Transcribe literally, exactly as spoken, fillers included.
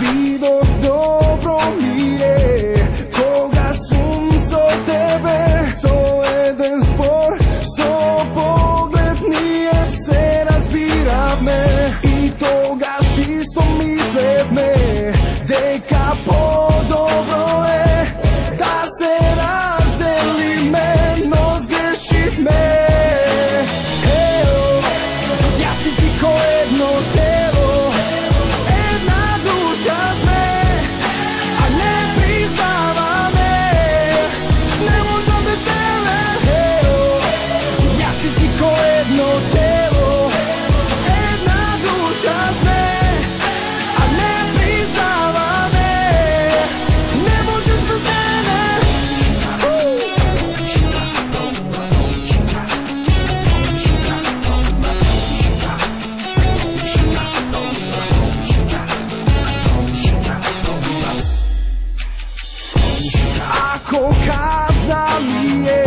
Vidos dobro mire, koga sum so tebe soeden spor, so pogled nije se razbira me I toga šisto misle me, deka po dobro je da se razdeli me, no zgrešit me. Evo, ja si ti ko jedno telo, jedna duša sve, a ne priznava me, ne možem bez tebe. Evo, ja si ti ko jedno telo, jedna duša sve, a ne priznava me, ne možeš bez tebe. Ako kazna mi je